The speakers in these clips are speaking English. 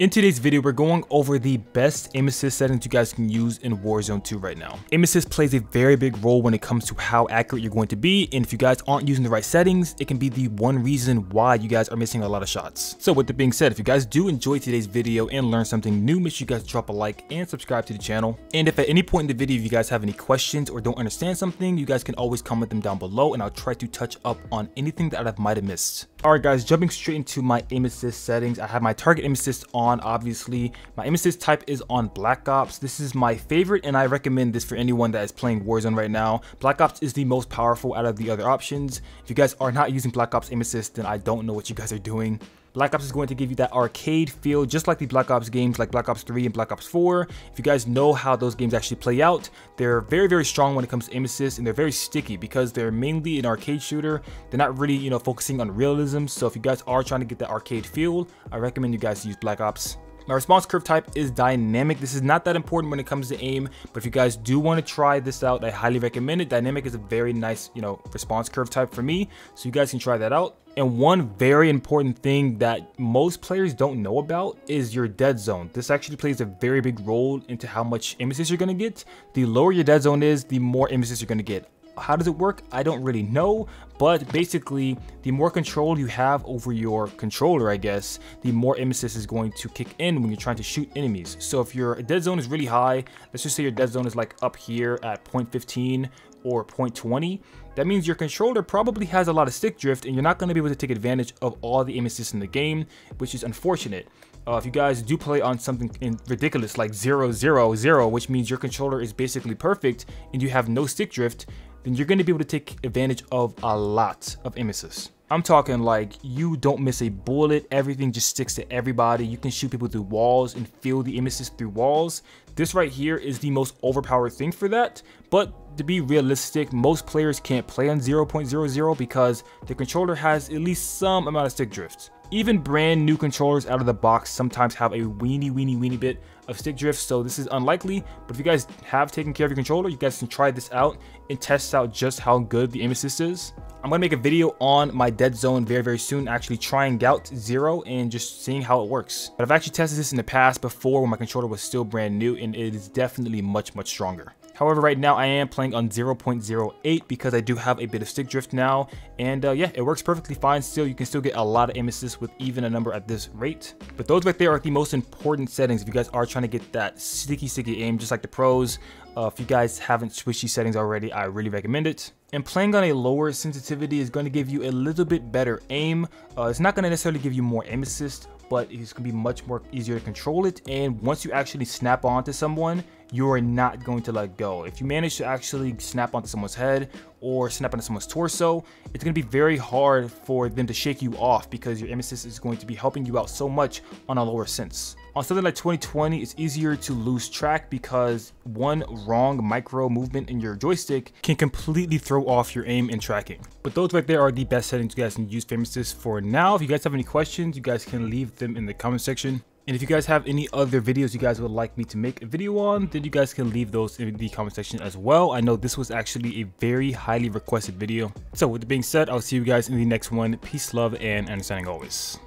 In today's video, we're going over the best aim assist settings you guys can use in Warzone 2 right now. Aim assist plays a very big role when it comes to how accurate you're going to be, and if you guys aren't using the right settings, it can be the one reason why you guys are missing a lot of shots. So with that being said, if you guys do enjoy today's video and learn something new, make sure you guys drop a like and subscribe to the channel. And if at any point in the video you guys have any questions or don't understand something, you guys can always comment them down below and I'll try to touch up on anything that I might have missed. Alright guys, jumping straight into my aim assist settings, I have my target aim assist on, obviously. My aim assist type is on Black Ops. This is my favorite and I recommend this for anyone that is playing Warzone right now. Black Ops is the most powerful out of the other options. If you guys are not using Black Ops aim assist, then I don't know what you guys are doing. Black Ops is going to give you that arcade feel, just like the Black Ops games like Black Ops 3 and Black Ops 4. If you guys know how those games actually play out, they're very strong when it comes to aim assist, and they're very sticky because they're mainly an arcade shooter. They're not really, you know, focusing on realism. So if you guys are trying to get that arcade feel, I recommend you guys use Black Ops. My response curve type is dynamic. This is not that important when it comes to aim, but if you guys do want to try this out, I highly recommend it. Dynamic is a very nice, you know, response curve type for me, so you guys can try that out. And one very important thing that most players don't know about is your dead zone. This actually plays a very big role into how much aim assist you're going to get. The lower your dead zone is, the more aim assist you're going to get. How does it work? I don't really know, but basically the more control you have over your controller, I guess, the more aim assist is going to kick in when you're trying to shoot enemies. So if your dead zone is really high, let's just say your dead zone is like up here at 0.15 or 0.20, that means your controller probably has a lot of stick drift and you're not going to be able to take advantage of all the aim assist in the game, which is unfortunate. If you guys do play on something ridiculous like 0.0, which means your controller is basically perfect and you have no stick drift, then you're going to be able to take advantage of a lot of aim assist. I'm talking like you don't miss a bullet, everything just sticks to everybody. You can shoot people through walls and feel the aim assist through walls. This right here is the most overpowered thing for that, but to be realistic, most players can't play on 0.00 because the controller has at least some amount of stick drift. Even brand new controllers out of the box sometimes have a weeny bit of stick drift, so this is unlikely. But if you guys have taken care of your controller, you guys can try this out and test out just how good the aim assist is. I'm gonna make a video on my dead zone very soon, actually trying out 0 and just seeing how it works. But I've actually tested this in the past before when my controller was still brand new, and it is definitely much stronger. However, right now I am playing on 0.08 because I do have a bit of stick drift now, and yeah, it works perfectly fine still. You can still get a lot of aim assist with even a number at this rate. But those right there are the most important settings if you guys are trying to get that sticky aim just like the pros. If you guys haven't switched these settings already, I really recommend it. And playing on a lower sensitivity is going to give you a little bit better aim. It's not going to necessarily give you more aim assist, but it's going to be much more easier to control it. And once you actually snap onto someone, you are not going to let go. If you manage to actually snap onto someone's head or snap onto someone's torso, it's going to be very hard for them to shake you off because your aim assist is going to be helping you out so much on a lower sense. On something like 2020, it's easier to lose track because one wrong micro movement in your joystick can completely throw off your aim and tracking. But those right there are the best settings you guys can use for aim assist for now. If you guys have any questions, you guys can leave them in the comment section. And if you guys have any other videos you guys would like me to make a video on, then you guys can leave those in the comment section as well. I know this was actually a very highly requested video. So with that being said, I'll see you guys in the next one. Peace, love, and understanding always.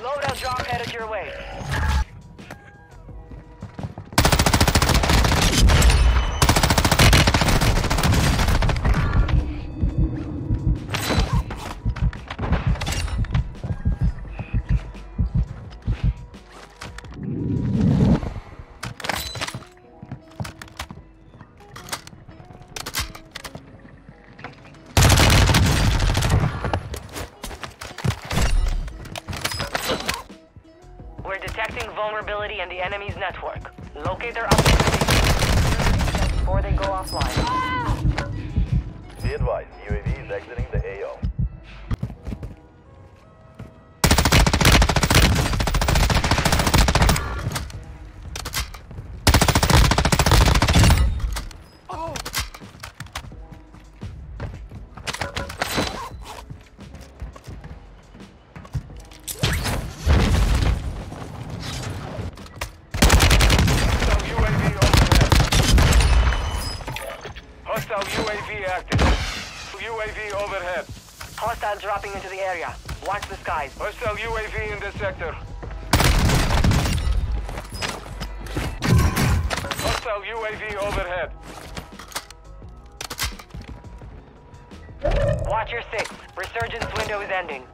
Loadout drop headed your way. Detecting vulnerability in the enemy's network. Locate their objectives before they go offline. Be advised, UAV is exiting the AO. Hostile dropping into the area. Watch the skies. Hostile UAV in this sector. Hostile UAV overhead. Watcher 6. Resurgence window is ending.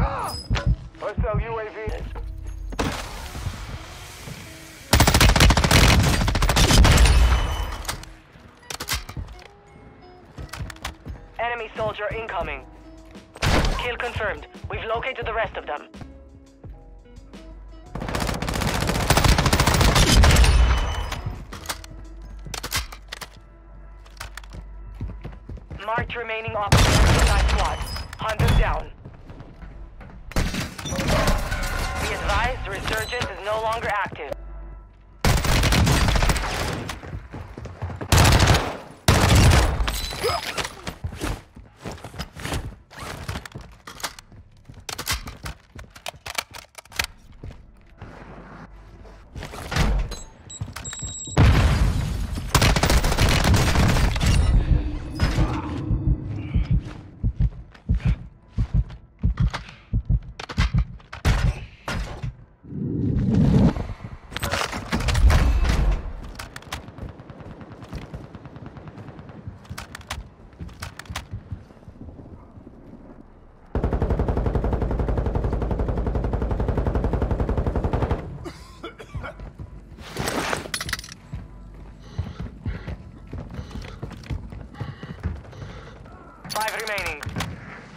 Hostile UAV. Enemy soldier incoming. Kill confirmed. We've located the rest of them. Marked remaining officers in the night squad. Hunt them down. Be advised, the resurgence is no longer active.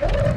Remaining.